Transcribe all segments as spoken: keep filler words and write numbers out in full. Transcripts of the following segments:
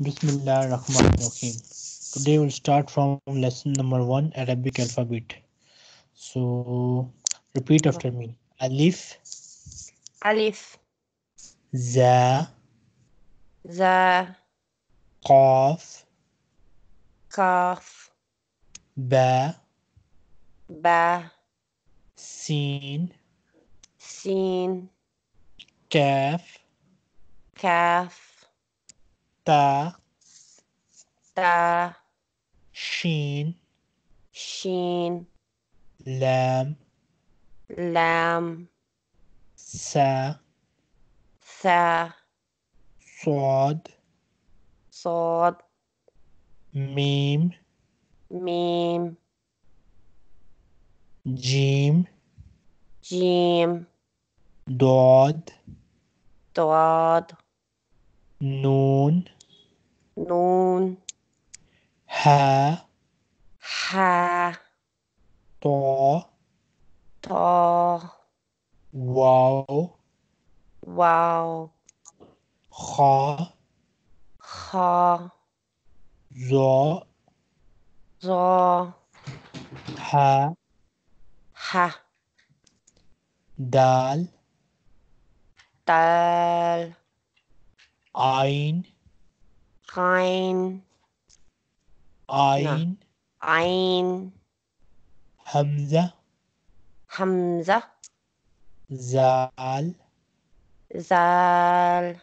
Bismillah Rahman Rahim. Today we'll start from lesson number one, Arabic alphabet. So repeat after me. Alif. Alif. Za. Za. Qaf. Qaf. Ba. Ba. Sin. Sin. Kaf. Kaf. Ta. Ta. Sheen. Sheen. Lam. Lam. Sa. Sa. Sod. Sod. Mim. Mim. Jim. Jim. Dod. Dod. Noon. Noon. Ha. Ha. Ta. Ta. Wow. Wow. Kha. Kha. Za. Za. Ha. Ha. Dal. Dal. Ain. Ain. Ain. Ain. Hamza. Hamza. Zal. Zal.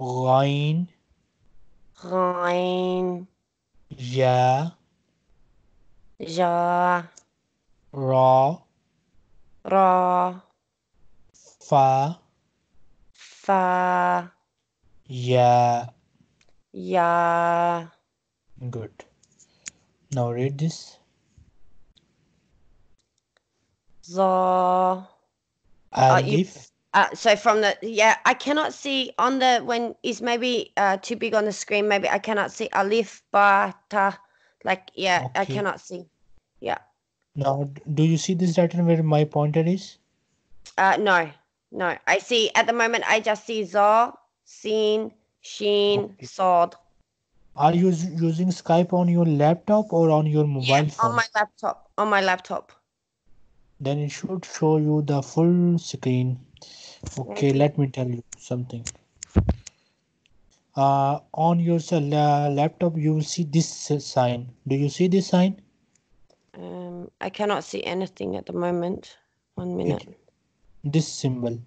Ghain. Ghain. Ja. Ja. Ra. Ra. Fa. Fa. Ya. Yeah. Good. Now read this. Za. Alif. Uh, so from the, yeah, I cannot see on the, when is maybe uh, too big on the screen. Maybe I cannot see Alif, Ba, Ta. Like, yeah, okay. I cannot see. Yeah. Now, do you see this letter where my pointer is? Uh, no, no. I see, at the moment, I just see Za, Sin, Sheen, Sod. Are you using Skype on your laptop or on your mobile yeah, phone? On my laptop. On my laptop. Then it should show you the full screen. Okay, let me tell you something. Uh, on your uh, laptop, you will see this uh, sign. Do you see this sign? Um, I cannot see anything at the moment. One minute. It, this symbol.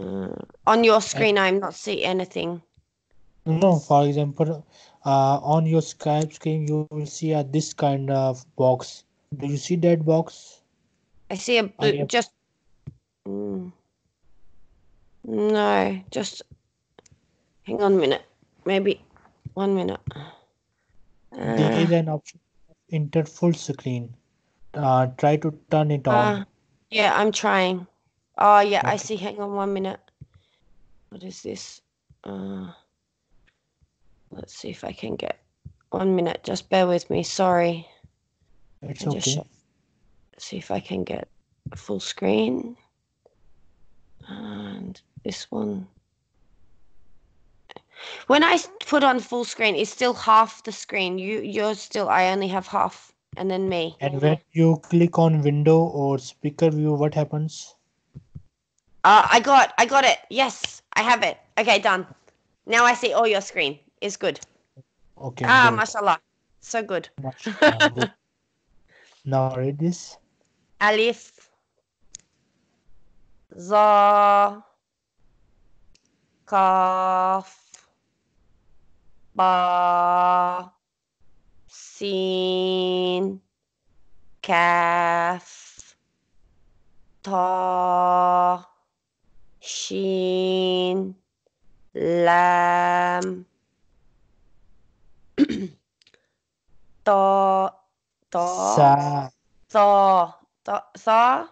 Uh, on your screen, I am not seeing anything. No, for example, uh, on your Skype screen, you will see uh, this kind of box. Do you see that box? I see a blue, I just... Mm, no, just... Hang on a minute. Maybe one minute. Uh, there is an option to enter full screen. Uh, try to turn it on. Uh, yeah, I'm trying. Oh, yeah, okay. I see. Hang on one minute. What is this? Uh, let's see if I can get one minute. Just bear with me. Sorry. It's okay. Just see if I can get a full screen. And this one. When I put on full screen, it's still half the screen. You, you're still, I only have half. And then me. And when you click on window or speaker view, what happens? Uh, I got, I got it. Yes, I have it. Okay, done. Now I see all your screen. It's good. Okay. Ah, good. Mashallah. So good. Mashallah, good. Now read this. Alif. Za. Kaf. Ba. Sin. Kaf. Ta. Sheen. Lam. Ta. Ta. Sa. Sa. Ta. Sa.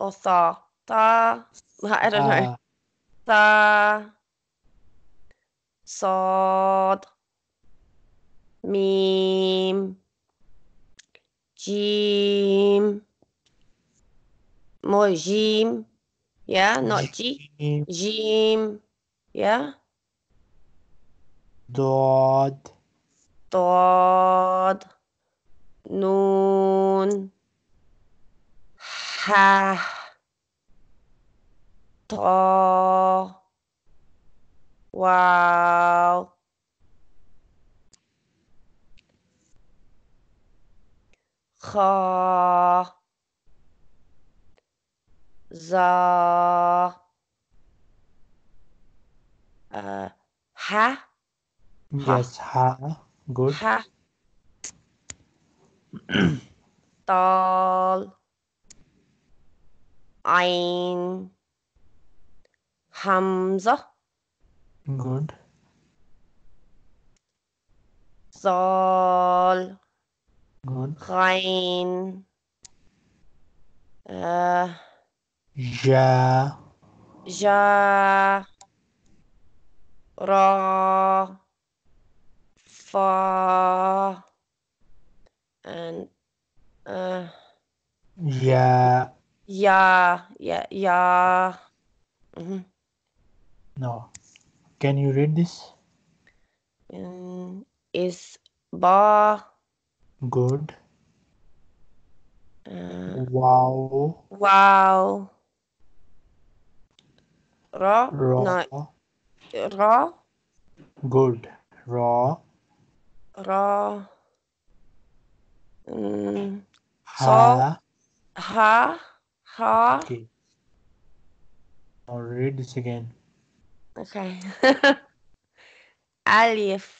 Or sa. Ta. I don't uh. know. Sa. Sod. Mim. Jim. More Jim. Yeah, not G. Jim. Yeah. Dod. Dod. Noon. Ha. Ta. Wow. Kha. Za. Uh, ha. Yes, ha. ha. Good. Ha. Dal. Ain. Hamza. Good. Zal. Good. Ghain. Uh, ja. Ja. Ra. Fa. And uh, yeah, yeah, yeah, yeah. Mm-hmm. No, can you read this? Um, is ba good? Uh, wow, wow, ra, ra, no. Ra, good, ra, ra. Mm. Ha. So, ha, ha. Okay. I'll read this again. Okay. Alif.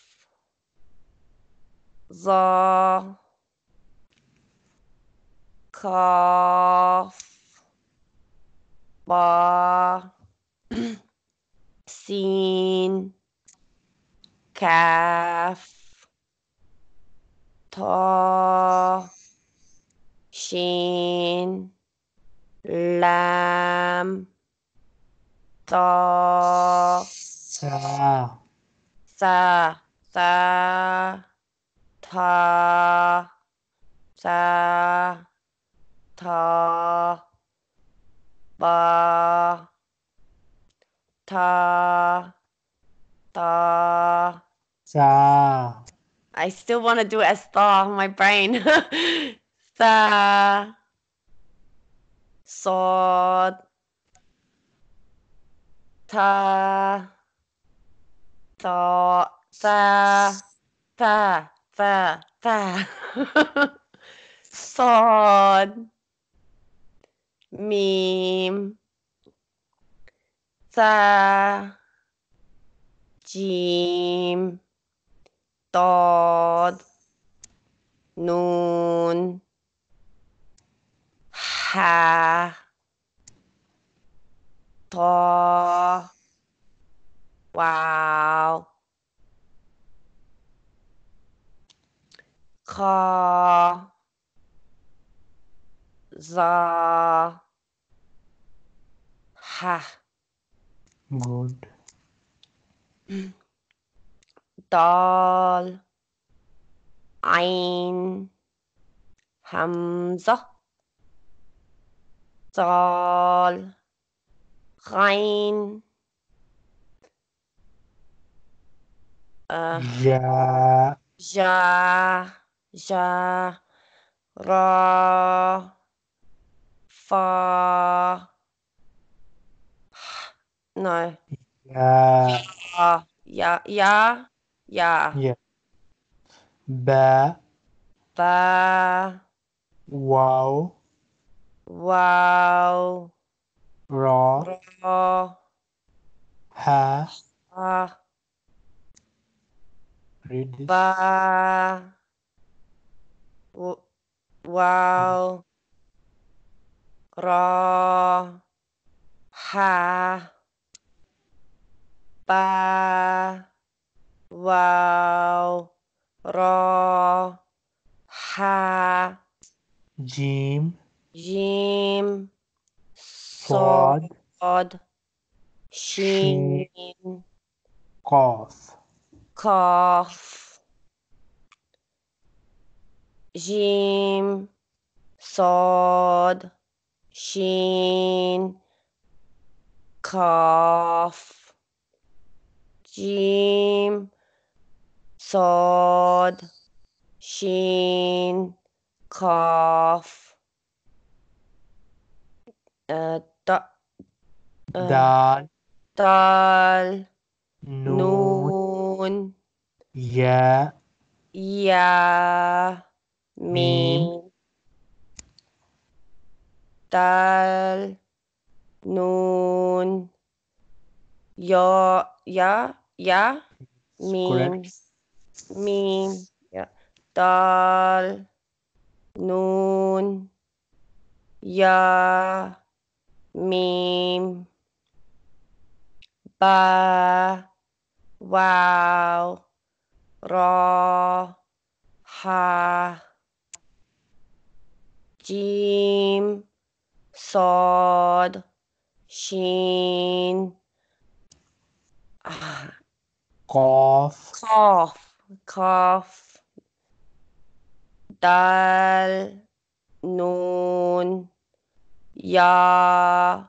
Za. Kaf. Ba. Sin. Kaf. Ta. Shin. Lam. Ta. Sa. Sa. Sa. Ta. Sa. Ta. Ba. Ta. Ta. Sa. I still want to do it as tha, my brain. Tha. Sod. Ta. Tha. Tha. Tha. Tha. Tha. Sod. Mim. Tha. Jim. Dod. Noon. Ha. Ta. Wow. Ka. Za. Ha. Good. Dal. Ain. Hamza. Zal. Ghain. Uh, ja. Ja. Ja. Ra. Fa. No. Ja. Ja. Ja. Ja. Yeah. Yeah. Ba. Ba. Wow. Wow. Ra. Ra. Ha. Ha. Read this. Ba. W wow. Ra. Ha. Ba. Wow. Ra. Ha. Jim. Jim. Sod. Sod. Shin. Shin. Cough. Cough. Jim. Sod. Shin. Cough. Jim. Sod, Sheen, Kaf, uh, da, uh, Dal, Dal, Noon, Ya, Ya, Mim, Dal, Noon, Ya, Ya, Ya, Mim. Mim, yeah. Dal, Noon, Ya, Mim, Ba, Wow, Ra, Ha, Jim, Sod, Shin, ah. Cough, cough, cough, Dal, Noon, Ya,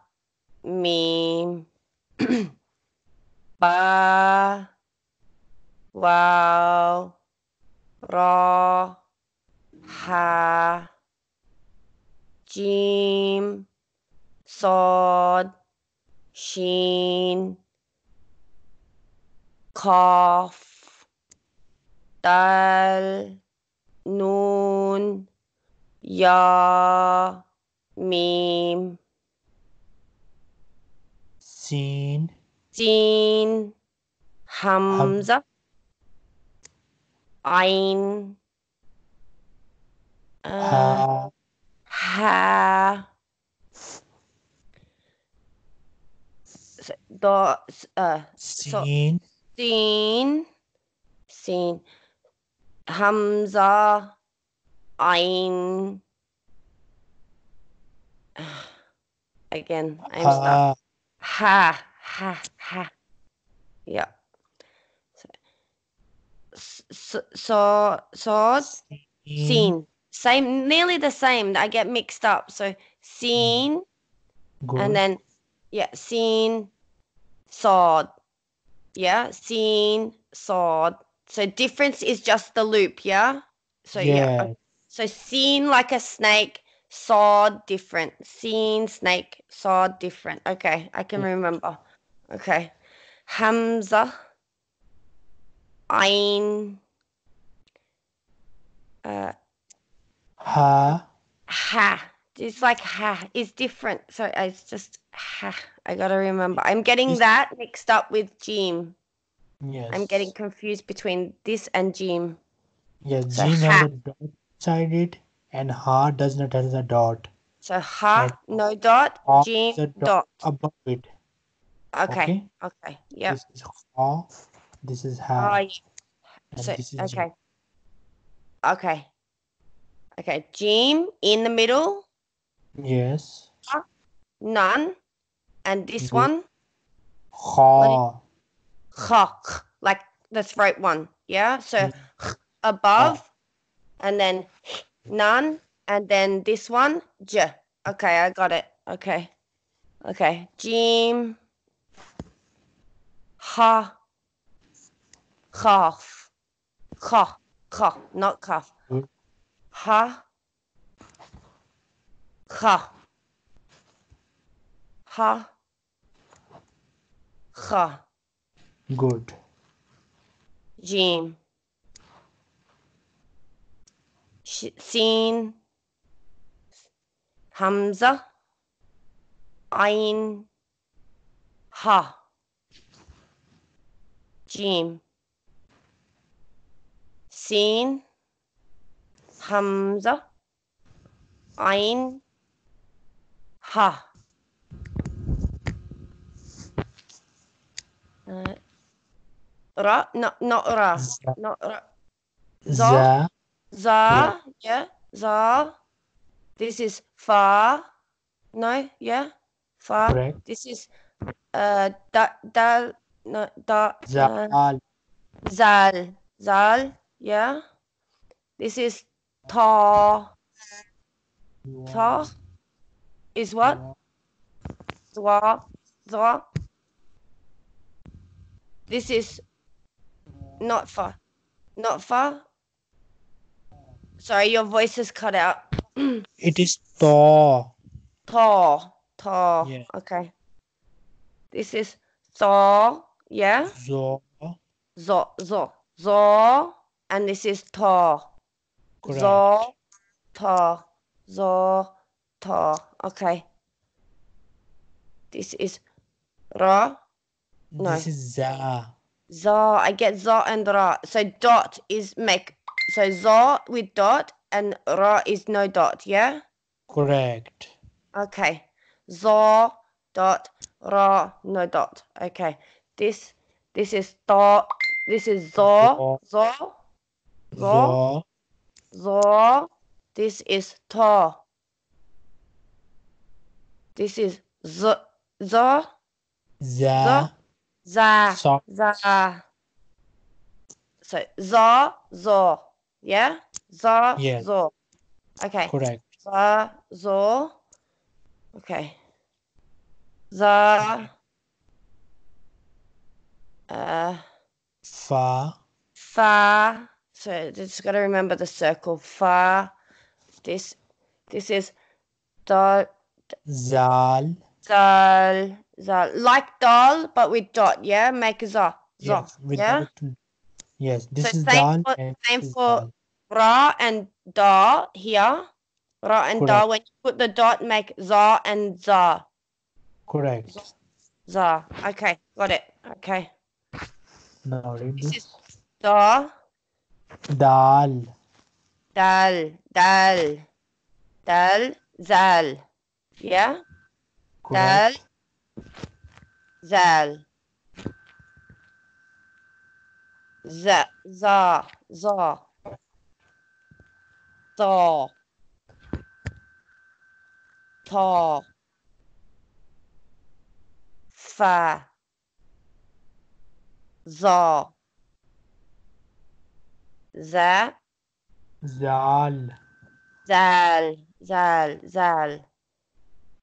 Mim, Ba, Wow, Ra, Ha, Jim, Sod, Shin, Kaf, Dal, Noon, Ya, Mim, Sin, Sin, Hamza, Ain, uh, Ha, the uh, Sin. So, Sin, Sin, Hamza, Ain. Again, I'm ha. Stuck. Ha, ha, ha. Yeah. So, so, so, Sin. Sin. Same, nearly the same. I get mixed up. So, Sin, Good. And then, yeah, Sin, Sod. Yeah, Sin, Sod. So difference is just the loop, yeah? So yeah. yeah. So Sin like a snake, Sod different. Sin, snake, Sod different. Okay, I can remember. Okay. Hamza, Ain, uh, Ha. Ha. It's like Ha. It's different. So it's just Ha. I got to remember. I'm getting is, that mixed up with Jim. Yes. I'm getting confused between this and Jim. Yes, so Jim has a dot beside it and Ha does not have a dot. So Ha, like, no dot, ha Jim, dot, dot. Above it. Okay, okay, okay. Yeah. This is Ha, this is Ha. Oh, yeah. So, this is okay. Jim. Okay. Okay, Jim in the middle. Yes. Ha, none. And this one, ha. Ha, like the throat one, yeah? So above, and then none, and then this one, j. Okay, I got it. Okay, okay. Jim, ha, cough, cough, cough, not cough. Ha, ha, ha. Ha. Good. Jim. Sin. Hamza. Ain. Ha. Jim. Sin. Hamza. Ain. Ha. Uh, ra, no, not ra, not ra. Za, za, yeah, za. This is fa, no, yeah, fa. Right. This is uh, da, dal, no, da. Zal, uh, zal, zal, yeah. This is ta, ta. Is what? Zwa, zwa. This is not far. Not far. Sorry, your voice is cut out. It is thaw. Thaw. Thaw. Yeah. Okay. This is thaw. Yeah? Zo. Zo. Zo. Zo. And this is thaw. Zo. Thaw. Zo. Thaw. Okay. This is ra. No. This is za. Za. I get za and ra. So dot is make. So za with dot and ra is no dot. Yeah. Correct. Okay. Za dot ra no dot. Okay. This this is ta. This is za za za za. This is ta. This is z za za. Za, so. Za. So, za, zo. Yeah? Za, yeah. Zo. Okay. Correct. Za, zo. Okay. Za. Uh, fa. Fa. So, just got to remember the circle. Fa. This, this is dal. Zal. Zal. Zal. Like dal, but with dot, yeah? Make a za. Za. Yes, yeah? Dot. Yes, this so is dal. Same for ra and da here. Ra and correct. Da. When you put the dot, make za and za. Correct. Za. Za. Okay, got it. Okay. Now read this. This is da. Dal. Dal. Dal. Dal. Zal. Yeah? Correct. Dal. Zal. Za. Za. Za. Ta. Ta. Fa. Za. Za. Zal. Zal. Zal. Zal. Za.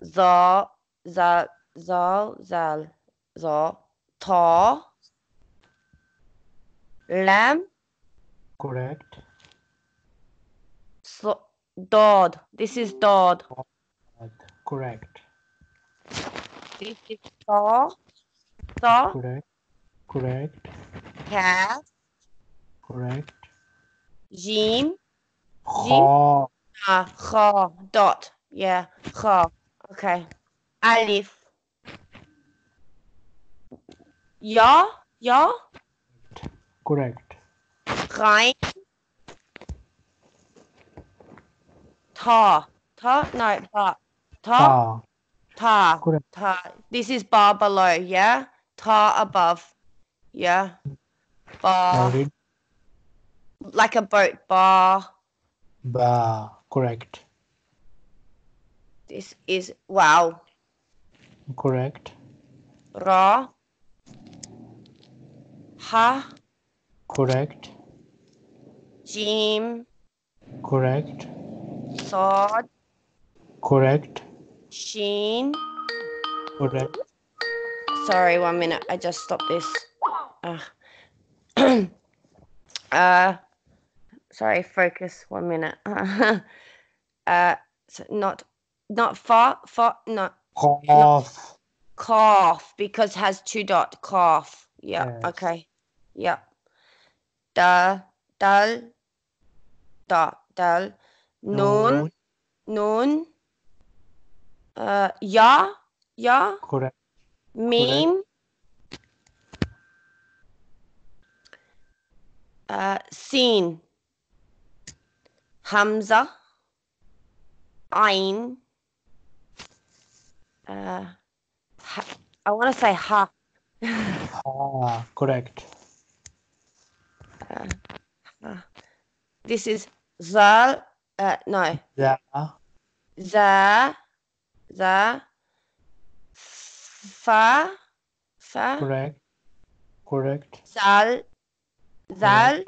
Zal. Zal, zal, zal, ta, lam. Correct. So, dod. This is dod. Correct. This is ta, ta. Correct. Correct. Kaf. Correct. Jim. Kha. Ah, kha. Dot. Yeah. Kha. Okay. Alif. Ja, ja. Correct. Rein. Ta. Ta, no, ba. Ta. Ta. Correct. Ta. This is bar below, yeah? Ta above. Yeah. Bar. Like a boat. Bar. Ba. Correct. This is wow. Correct. Ra. Ha. Correct. Jim. Correct. Sod. Correct. Sheen. Correct. Sorry, one minute. I just stopped this. Uh, uh sorry, focus one minute. uh so not not far far not cough. Not, cough because has two dot cough. Yeah, yes. Okay. Yeah. Da, dal, da, dal, nun, nun, uh, ya, ya, correct. Meme, uh, sin, hamza, ain, uh, ha, I want to say ha. Ah, correct. Uh, uh, this is zal. Uh, no. Za. Za. Za. Fa. Fa. Correct. Correct. Zal. Zal.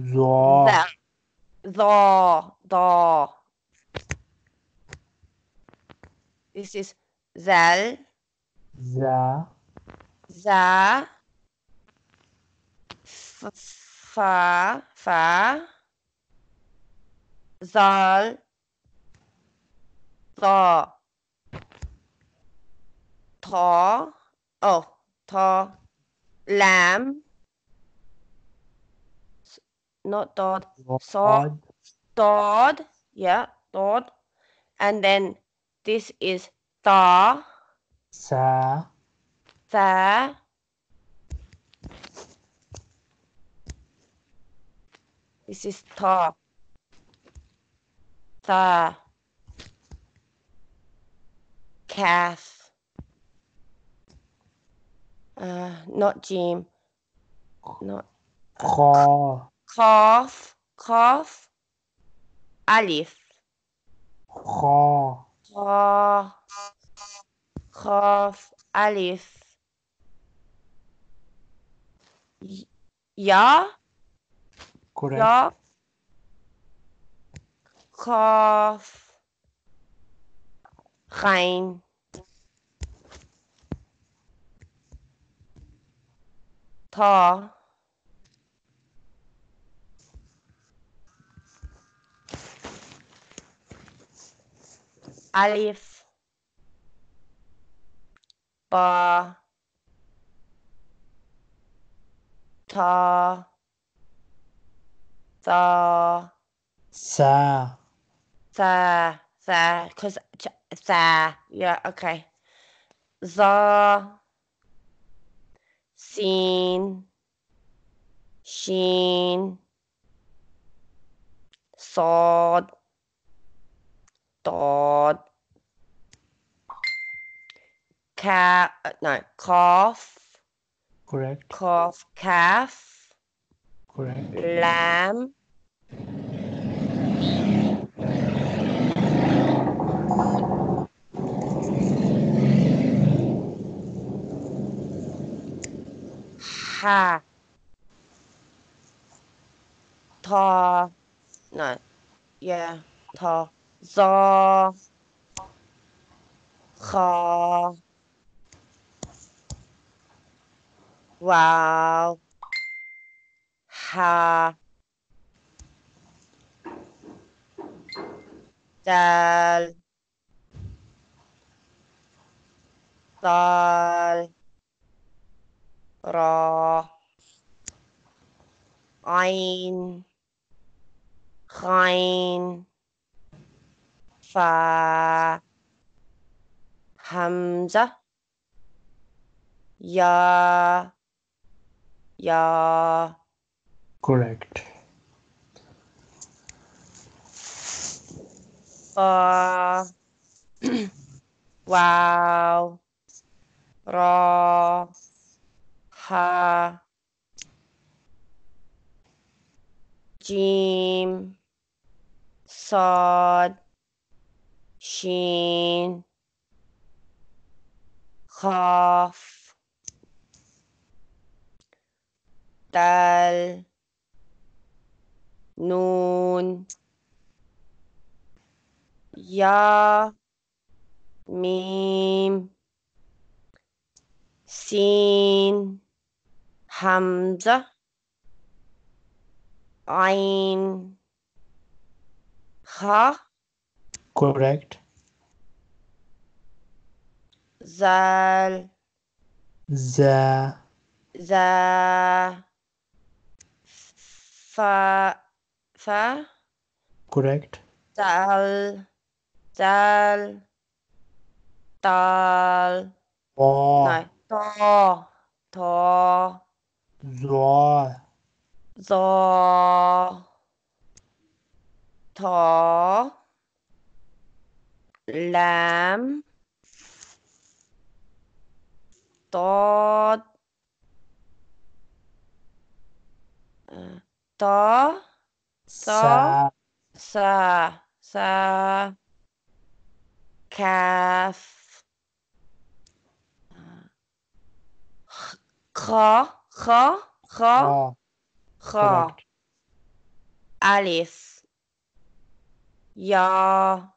Zo. Zo. Zo. This is zal. Za. Za. F fa, fa, zal, tha, tha, oh, tha, lam, not dod, sod, dod, yeah, dod, and then this is ta, sa, tha, this is ta, tha, calf, uh, not jim, not cough, cough, cough, alif, cough, cough, alif, ya, correct. Ya, cough, Khain. Ta. Alif. Ba. Ta. Tha. Sa. Tha, tha, because tha, yeah, okay. Za, sin, shin, sod, dod, calf, no, cough, correct, cough, calf, correct, lamb, ha, ta, no, yeah, ta, za, kha, wow, ha, dal, dal, ra, ayn, khayn, fa, hamza, ya, ya, correct. Ba, wow, ra, ha, jim, sod, shin, khaf, dal, noon, ya, mim, sin, hamza, ayn, ha, correct, zal, za, za, fa, fa, correct, dal, dal, dal, oh, no, ta, ta, za, za, ta, lam, dod, ta, sa, sa, sa, calf, kha, kha, kha, kha, alif, ya,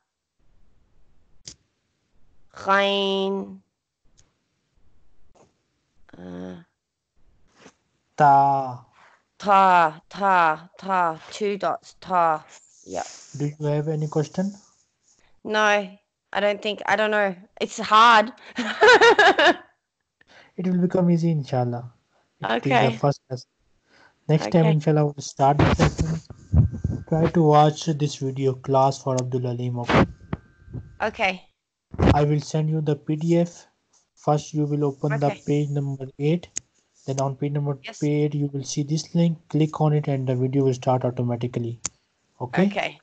khayn, uh, ta, Ta, ta, ta, two dots, ta. Yeah. Do you have any question? No, I don't think, I don't know. It's hard. It will become easy, inshallah. It okay. The first lesson. Next okay. time, inshallah, we'll start the lesson. Try to watch this video class for Abdul Aleem. Okay? Okay. I will send you the P D F. First, you will open okay. the page number eight. Then on page number yes. eight, you will see this link. Click on it and the video will start automatically. Okay. Okay.